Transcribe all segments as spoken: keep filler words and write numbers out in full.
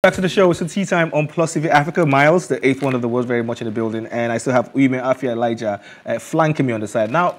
Back to the show. It's the Tea Time on Plus T V Africa. Miles, the eighth one of the world's very much in the building, and I still have Uyme Afia Elijah uh, flanking me on the side. Now,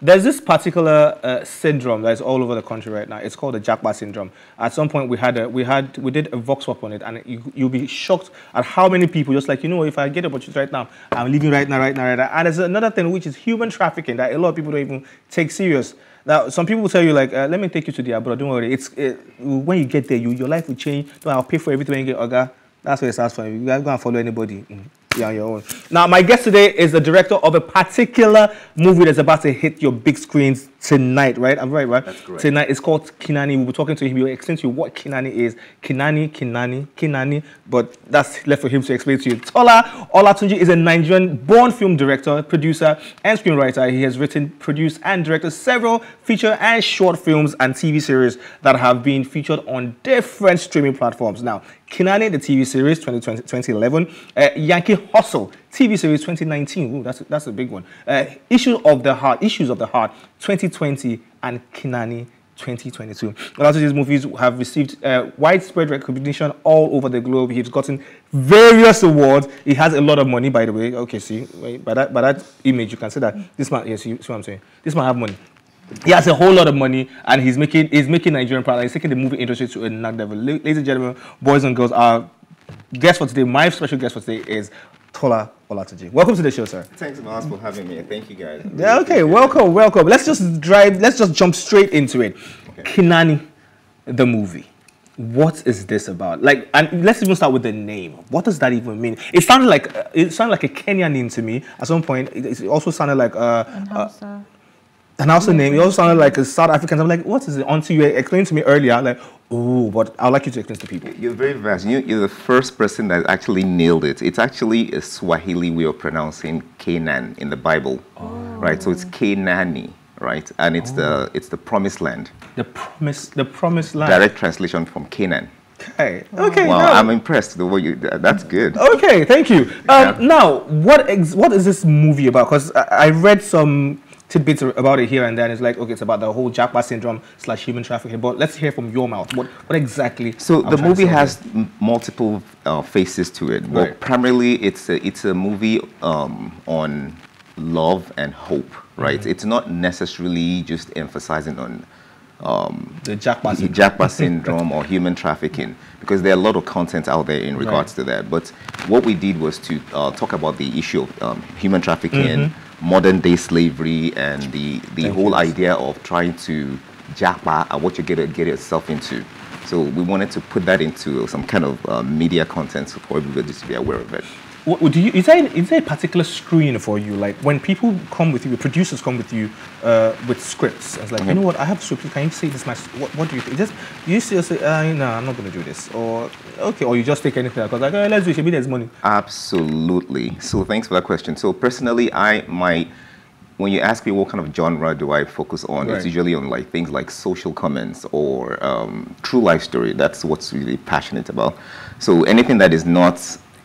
there's this particular uh, syndrome that's all over the country right now. It's called the Jackpot syndrome. At some point, we had a, we had we did a vox pop on it, and you, you'll be shocked at how many people just like, you know, if I get opportunity right now, I'm leaving right now, right now, right now. And there's another thing which is human trafficking that a lot of people don't even take serious. Now, some people will tell you, like, uh, let me take you to the abroad, don't worry. It's, it, when you get there, you, your life will change. No, I'll pay for everything when you get Oga. That's what it starts for. You guys going to follow anybody. Mm. You're on your own. Now, my guest today is the director of a particular movie that's about to hit your big screens tonight, right? I'm right, right? That's correct. Tonight, it's called Kenani. We'll be talking to him. He'll explain to you what Kenani is. Kenani, Kenani, Kenani. But that's left for him to explain to you. Tola Olatunji is a Nigerian-born film director, producer, and screenwriter. He has written, produced, and directed several feature and short films and T V series that have been featured on different streaming platforms. Now, Kenani, the T V series, twenty eleven, uh, Yankee Hustle, T V series twenty nineteen, ooh, that's, that's a big one. Uh, Issue of the Heart, Issues of the Heart twenty twenty, and Kenani twenty twenty-two. A lot of these movies have received uh, widespread recognition all over the globe. He's gotten various awards. He has a lot of money, by the way. Okay, see, by that, by that image, you can see that. This man, yes, you see what I'm saying? This man have money. He has a whole lot of money, and he's making, he's making Nigerian proud. He's taking the movie industry to another level. Ladies and gentlemen, boys and girls, our guest for today, my special guest for today is Tola Olatunji. Welcome to the show, sir. Thanks, Miles, for having me. Thank you, guys. Really yeah, okay, welcome, it. welcome. Let's just drive, let's just jump straight into it. Okay. Kenani, the movie. What is this about? Like, and let's even start with the name. What does that even mean? It sounded like, uh, it sounded like a Kenyan name to me. At some point, it, it also sounded like... Uh, uh, And I also name, it also sounded like a South African. I'm like, what is it? Until you explained to me earlier, I'm like, oh, but I'd like you to explain to people. You're very vast. You, you're the first person that actually nailed it. It's actually a Swahili way of pronouncing Canaan in the Bible, oh. right? So it's Kenani, right? And it's, oh. the, it's the promised land. The promise, the promised land. Direct translation from Canaan. Okay. Okay. Wow, now, I'm impressed. The way you, that's good. Okay, thank you. Um, yeah. Now, what, ex what is this movie about? Because I, I read some... tidbits about it here and then. It's like, okay, it's about the whole Jackpot syndrome slash human trafficking. But let's hear from your mouth. What, what exactly? So the movie has multiple uh, faces to it. Well, right. primarily it's a, it's a movie um, on love and hope, right? Mm-hmm. It's not necessarily just emphasizing on um, the Jackpot syndrome, Jackpot syndrome or human trafficking, because there are a lot of content out there in regards right. to that. But what we did was to uh, talk about the issue of um, human trafficking, mm-hmm. modern-day slavery, and the, the whole idea of trying to jackpot at what you get, get yourself into. So we wanted to put that into some kind of uh, media content for everybody to be aware of it. What, do you, is, there, is there a particular screen for you? Like, when people come with you, producers come with you uh, with scripts. It's like, mm-hmm. you know what, I have scripts. Can you say this? My, what, what do you think? Just, you say, uh, no, I'm not going to do this. Or, okay, or you just take anything. Because like, oh, let's do it. Maybe there's money. Absolutely. So thanks for that question. So personally, I my, when you ask me what kind of genre do I focus on, right. it's usually on like things like social comments or um, true life story. That's what's really passionate about. So anything that is not...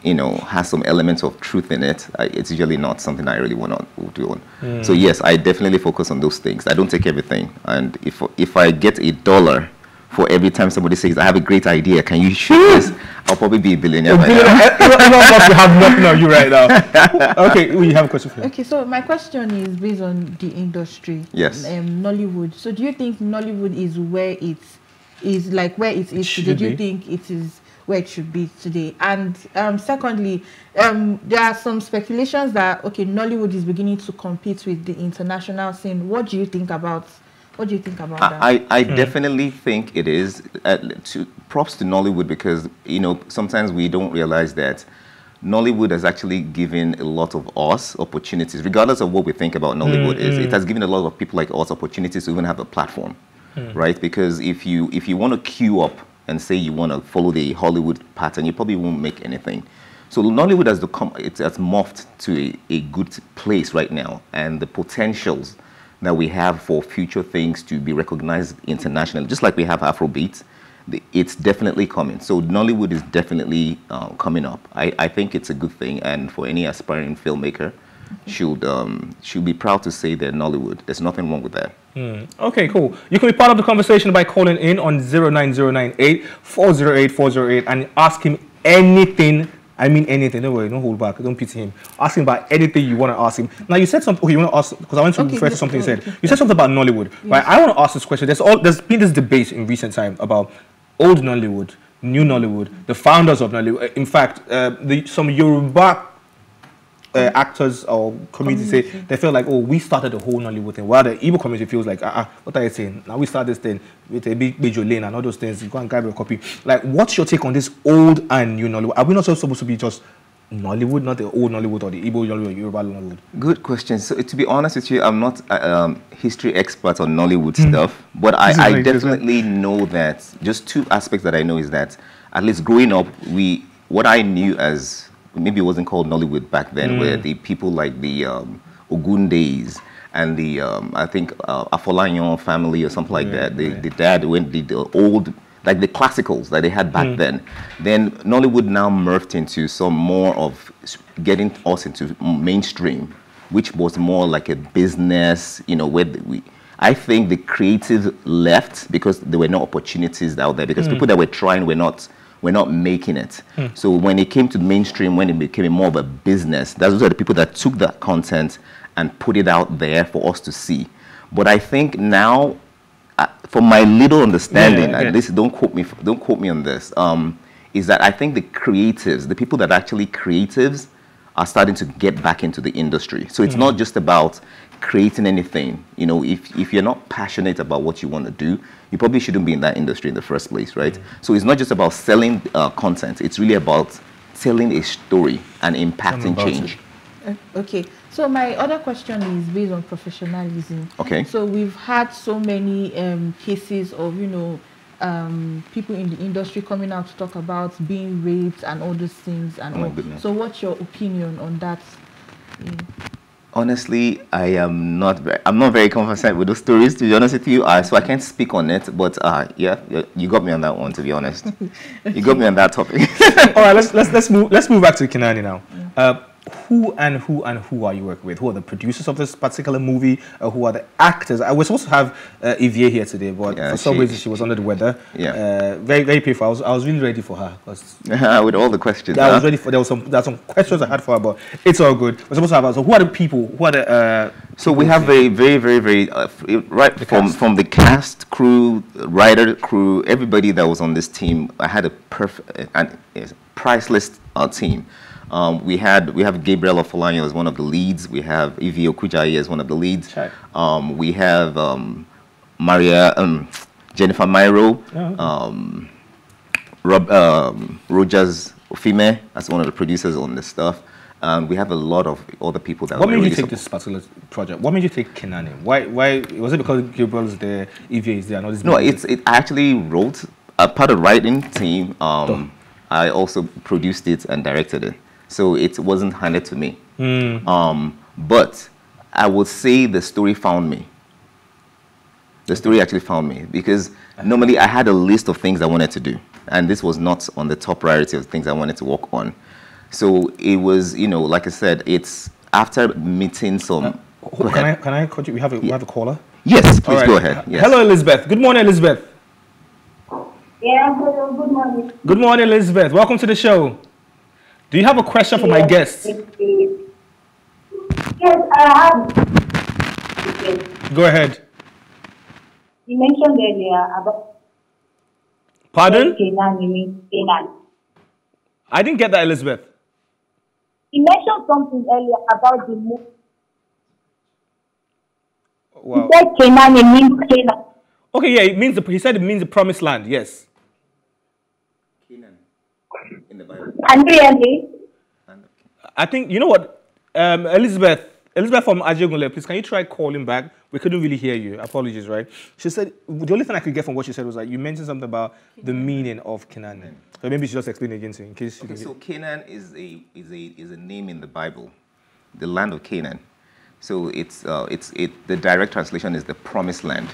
you know, has some elements of truth in it, I, it's usually not something I really want to do on. Mm. So yes, I definitely focus on those things. I don't take everything. And if, if I get a dollar for every time somebody says, I have a great idea, can you shoot this? I'll probably be a billionaire right now. We have nothing on you right now. Okay, we have a question for you. Okay, so my question is based on the industry. Yes. Um, Nollywood. So do you think Nollywood is where it is, like where it is today? Do you think it is where it should be today? And um, secondly, um, there are some speculations that, okay, Nollywood is beginning to compete with the international scene. What do you think about, what do you think about I, that? I, I hmm. definitely think it is. Uh, to, props to Nollywood, because, you know, sometimes we don't realize that Nollywood has actually given a lot of us opportunities, regardless of what we think about Nollywood mm-hmm. is. It has given a lot of people like us opportunities to even have a platform, hmm. right? Because if you, if you want to queue up and say you want to follow the Hollywood pattern, you probably won't make anything. So Nollywood has become, it has morphed to a, a good place right now, and the potentials that we have for future things to be recognized internationally, just like we have Afrobeat, it's definitely coming. So Nollywood is definitely uh, coming up. I, I think it's a good thing, and for any aspiring filmmaker, should um, should be proud to say they're Nollywood. There's nothing wrong with that. Mm. Okay, cool. You can be part of the conversation by calling in on zero nine zero nine eight, four zero eight, four zero eight and ask him anything. I mean anything. Don't worry, don't hold back. Don't pity him. Ask him about anything you want to ask him. Now you said something. Okay, you want to ask because I want to okay, refer to something you said. Okay. You said something about Nollywood, yes. right? I want to ask this question. There's all there's been this debate in recent time about old Nollywood, new Nollywood, the founders of Nollywood. In fact, uh, the, some Yoruba Uh, actors or community say they feel like, oh, we started the whole Nollywood thing, while the Igbo community feels like, ah, uh, uh, what are you saying? Now we start this thing with a big major lane and all those things. You go and grab your copy. Like, what's your take on this old and new Nollywood? Are we not supposed to be just Nollywood, not the old Nollywood or the Igbo Nollywood or Yoruba Nollywood? Good question. So to be honest with you, I'm not a um, history expert on Nollywood mm. stuff, but I, I like definitely know that just two aspects that I know is that at least growing up, we what I knew as maybe it wasn't called Nollywood back then, mm. where the people like the um, Ogundays and the, um, I think, uh, Afolayan family or something like yeah, that. The, yeah. the dad went, the, the old, like the classicals that they had back mm. then. Then Nollywood now morphed into some more of getting us into mainstream, which was more like a business, you know, where we... I think the creative left because there were no opportunities out there, because mm. people that were trying were not... We're not making it. Hmm. So when it came to mainstream, when it became more of a business, those are the people that took that content and put it out there for us to see. But I think now, uh, from my little understanding, yeah, yeah. at least don't quote me, don't quote me on this, um, is that I think the creatives, the people that are actually creatives, are starting to get back into the industry. So it's hmm. not just about creating anything. You know, if, if you're not passionate about what you want to do, you probably shouldn't be in that industry in the first place, right? Mm. So it's not just about selling uh, content. It's really about telling a story and impacting change. Uh, okay. So my other question is based on professionalism. Okay. So we've had so many um, cases of, you know, um, people in the industry coming out to talk about being raped and all those things. And oh my all. goodness. So what's your opinion on that? Mm. Honestly, I am not very, I'm not very confident with those stories, to be honest with you, uh, so I can't speak on it, but uh, yeah, you got me on that one, to be honest. You got me on that topic. All right, let's, let's, let's, move, let's move back to Kenani now. Uh, who and who and who are you working with? Who are the producers of this particular movie? Uh, who are the actors? I was supposed to have uh, Evie here today, but yeah, for some she, reason she was under the weather. Yeah. Uh, very, very painful. I was, I was really ready for her. With all the questions. Yeah, huh? I was ready for, there were some, there were some questions I had for her, but it's all good. We're supposed to have her. So who are the people? Who are the... Uh, so we have a very, very, very... Uh, right from, from the cast, crew, writer, crew, everybody that was on this team, I had a perfect, a priceless uh, team. Um, we had we have Gabriel Ofolanyo as one of the leads. We have Evie Okujayi as one of the leads. Um, we have um, Maria, um, Jennifer Myro, oh. um, Rob, um, Rogers Ofime as one of the producers on this stuff. Um, we have a lot of other people that. What made really you take this particular project? What made you take Kenani? Why? Why was it because Gabriel's there, Evie is there, and all this? No, it's it. I actually wrote a part of writing team. Um, I also produced it and directed it. So it wasn't handed to me. Mm. Um, but I would say the story found me. The story actually found me, because normally I had a list of things I wanted to do. And this was not on the top priority of things I wanted to work on. So it was, you know, like I said, it's after meeting some... Uh, oh, can, I, can I call you? We have a, we have a caller? Yes, please right. go ahead. Yes. Hello, Elizabeth. Good morning, Elizabeth. Yeah, hello. Good morning. Good morning, Elizabeth. Welcome to the show. Do you have a question for yes, my guests? Yes, I have. Yes. Go ahead. You mentioned earlier about... Pardon? I didn't get that, Elizabeth. You mentioned something earlier about the movie. Wow. He said Kenani means Canaan. Okay, yeah, it means the, he said it means the promised land, yes. In the Bible. I think, you know what, um, Elizabeth, Elizabeth from Ajegunle, please, can you try calling back? We couldn't really hear you. Apologies, right? She said, the only thing I could get from what she said was like, you mentioned something about the meaning of Kenani. So maybe she just explain it again to you in case. Okay, so Canaan is a, is, a, is a name in the Bible, the land of Canaan. So it's, uh, it's, it, the direct translation is the promised land.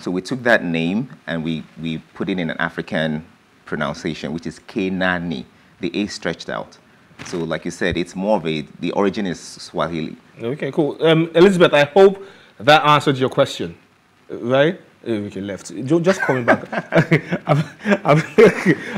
So we took that name and we, we put it in an African pronunciation, which is Kenani. The A stretched out. So like you said, it's more of a, the origin is Swahili. Okay, cool. Um, Elizabeth, I hope that answered your question, right? Okay, left. Just coming back. I'm, I'm,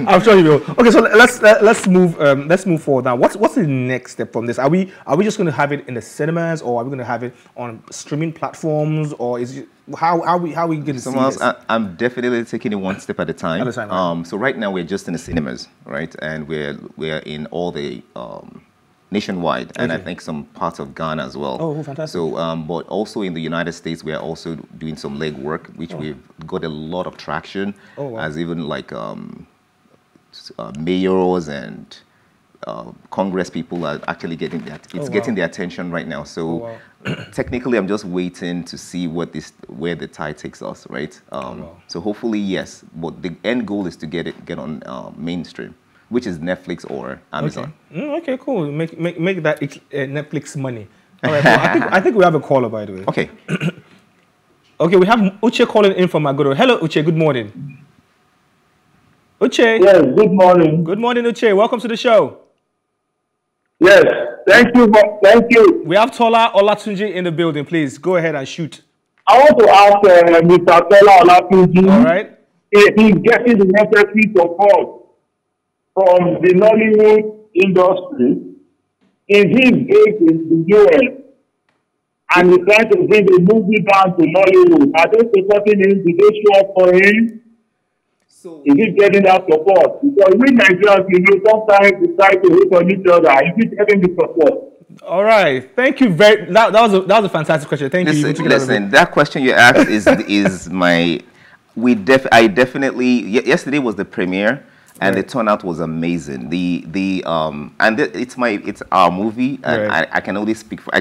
I'm sure you will. Okay, so let's let's move um, let's move forward now. What's what's the next step from this? Are we are we just going to have it in the cinemas, or are we going to have it on streaming platforms, or is it, how how we how we going to see this? I, I'm definitely taking it one step at a time. At a time, right? Um, so right now we're just in the cinemas, right, and we're we're in all the. Um, Nationwide, and okay. I think some parts of Ghana as well. Oh, fantastic. So, um, but also in the United States, we are also doing some legwork, which oh. we've got a lot of traction, oh, wow. as even like um, uh, mayors and uh, Congress people are actually getting that. It's oh, wow. getting the attention right now. So, oh, wow. technically, I'm just waiting to see what this, where the tide takes us, right? Um, oh, wow. So hopefully, yes. But the end goal is to get it, get on uh, mainstream, which is Netflix or Amazon. Okay, mm, okay, cool. Make, make, make that uh, Netflix money. All right, cool. I, think, I think we have a caller, by the way. Okay. Okay, we have Uche calling in from Agoro. Hello, Uche. Good morning. Uche. Yes, good morning. Good morning, Uche. Welcome to the show. Yes, thank you. Thank you. We have Tola Olatunji in the building. Please, go ahead and shoot. I want to ask uh, Mister Tola Olatunji All right. if he's getting the necessary support from the Nollywood industry, is his base in the U S and he's trying to bring the movie down to Nollywood. Are they supporting him? Did they show up for him? So, is he getting that support? Because we Nigerians, you know, sometimes decide to hate on each other. Is he getting the support? All right. Thank you very. That, that was a, that was a fantastic question. Thank listen, you. Listen, that question you asked is is my. We def. I definitely. Yesterday was the premiere. And right. the turnout was amazing. The the um and the, it's my it's our movie, and right. I, I can only speak for. I,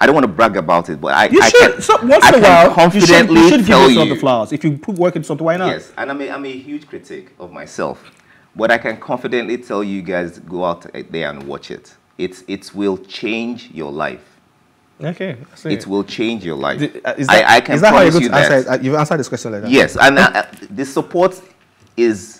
I don't want to brag about it, but I you I should can, so once I in a while confidently you should, you should tell give yourself you, the flowers if you put work in something. Why not? Yes, and I'm a, I'm a huge critic of myself, but I can confidently tell you guys go out there and watch it. It's it will change your life. Okay, see. It will change your life. The, uh, is that, I, I can is that promise how you're going to you answer, that. Uh, you've answered this question like that. Yes, and uh, the support is.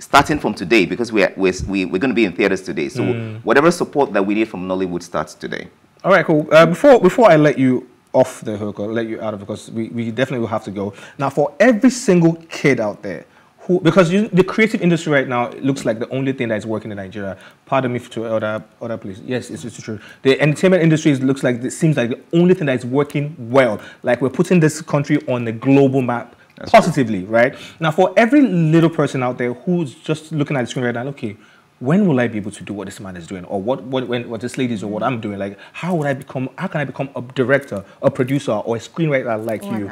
Starting from today, because we're, we're, we're going to be in theaters today. So mm. whatever support that we need from Nollywood starts today. All right, cool. Uh, before, before I let you off the hook or let you out of it, because we, we definitely will have to go. Now, for every single kid out there, who, because you, the creative industry right now it looks like the only thing that is working in Nigeria. Pardon me to other, other places. Yes, it's, it's true. The entertainment industry is, looks like, it seems like the only thing that is working well. Like we're putting this country on the global map. That's positively, true. Right? Now, for every little person out there who's just looking at the screen right now, okay, when will I be able to do what this man is doing, or what what when what this lady is, or what I'm doing? Like, how would I become? How can I become a director, a producer, or a screenwriter like or you?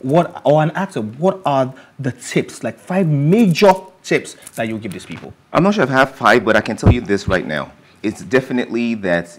What or an actor? What are the tips? Like five major tips that you give these people. I'm not sure if I have five, but I can tell you this right now. It's definitely that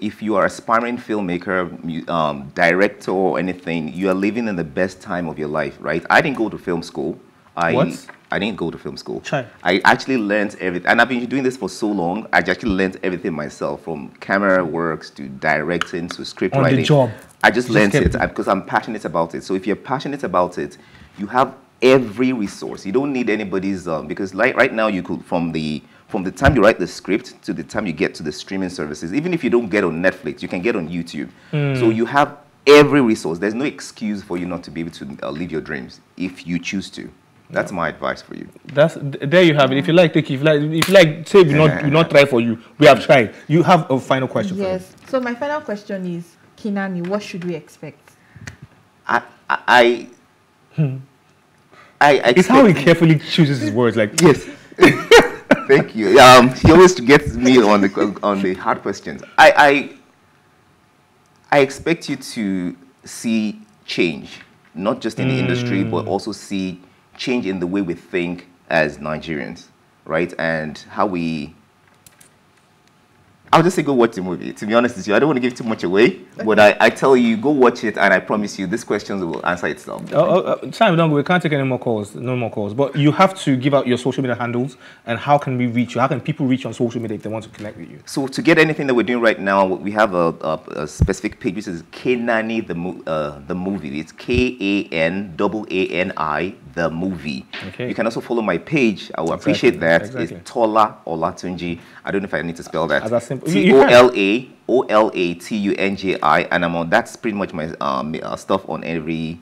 if you are aspiring filmmaker, um, director, or anything, you are living in the best time of your life, right? I didn't go to film school. I, what? I didn't go to film school. Try. I actually learned everything. And I've been doing this for so long. I actually learned everything myself, from camera works to directing to script On writing. On the job. I just you learned just it because I'm passionate about it. So if you're passionate about it, you have every resource. You don't need anybody's, um, because like right now you could, from the... From the time you write the script to the time you get to the streaming services, even if you don't get on Netflix, you can get on YouTube. Mm. So you have every resource. There's no excuse for you not to be able to uh, live your dreams if you choose to. That's yeah. my advice for you. That's there you have it. If you like, take. If you like, if you like, say we not we not try for you. We have tried. You have a final question. Yes. For so my final question is, Kenani, what should we expect? I I hmm. I. Expect it's how he carefully chooses his words. Like yes. Thank you. Um, he always gets me on the on the hard questions. I, I I expect you to see change, not just in the mm. industry, but also see change in the way we think as Nigerians, right? And how we. I'll just say go watch the movie. To be honest with you, I don't want to give too much away, but I, I tell you, go watch it, and I promise you, this question will answer itself. Oh, oh, uh, time, no, we can't take any more calls, no more calls, but you have to give out your social media handles, and how can we reach you? How can people reach you on social media if they want to connect with you? So to get anything that we're doing right now, we have a, a, a specific page, which is Kenani the, mo uh, the Movie. It's K A N A N I the movie. Okay. You can also follow my page. I will exactly. appreciate that. Exactly. It's Tola Olatunji. I don't know if I need to spell that. T O L A O L A T U N J I. And I'm on, that's pretty much my um, uh, stuff on every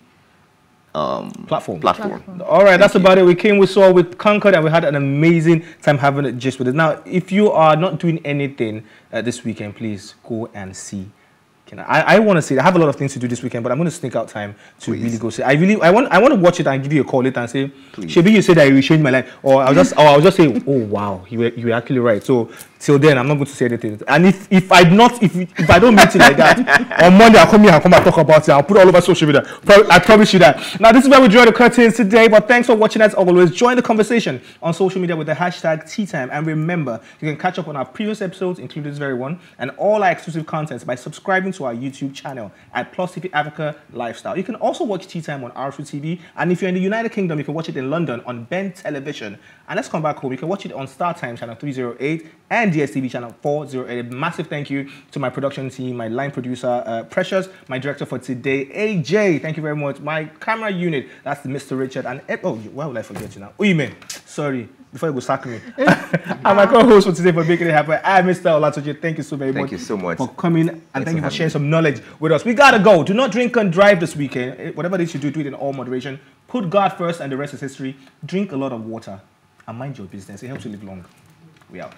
um, platform. platform. platform. All right, Thank that's you. about it. We came, we saw, we conquered, and we had an amazing time having it just with it. Now, if you are not doing anything uh, this weekend, please go and see. I, I want to see. I have a lot of things to do this weekend, but I'm going to sneak out time to Please. really go see. I really, I want, I want to watch it and give you a call later and say, Shebi, you said I changed my life, or I'll just, or I'll just say, oh wow, you were, you were actually right. So till then, I'm not going to say anything. And if, if I not, if, if I don't meet it like that on Monday, I'll come here and come and talk about it. I'll put it all over social media. I promise you that. Now this is where we draw the curtains today. But thanks for watching. As always, join the conversation on social media with the hashtag TeaTime, and remember, you can catch up on our previous episodes, including this very one, and all our exclusive contents by subscribing to to our YouTube channel at Plus T V Africa Lifestyle. You can also watch Tea Time on R F U T V, and if you're in the United Kingdom, you can watch it in London on Ben Television. And let's come back home. You can watch it on Star Time channel three oh eight and D S T V channel four oh eight. A massive thank you to my production team, my line producer uh, Precious, my director for today A J. Thank you very much. My camera unit, that's Mister Richard, and oh, why would I forget you now? Uyme, sorry. Before you go sack me. And my co-host for today for making it happen, I, Mister Olatunji, thank you so very thank much. Thank you so much for coming, and thank, thank you for sharing me. some knowledge with us. We gotta go. Do not drink and drive this weekend. Whatever it is you do, do it in all moderation. Put God first, and the rest is history. Drink a lot of water, and mind your business. It helps you live long. We out.